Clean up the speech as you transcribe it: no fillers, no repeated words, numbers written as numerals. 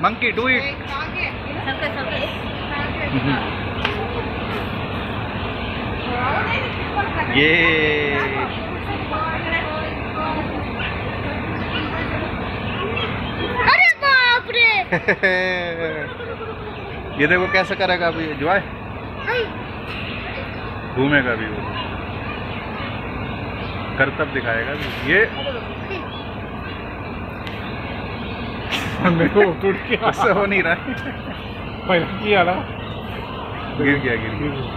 Monkey, do it. Yeah. ये देखो कैसे करेगा अभी एंजॉय, घूमेगा भी, वो करतब दिखाएगा भी। ये देखो टूट गया, ऐसा हो नहीं रहा है, पहले किया ना, गिर गया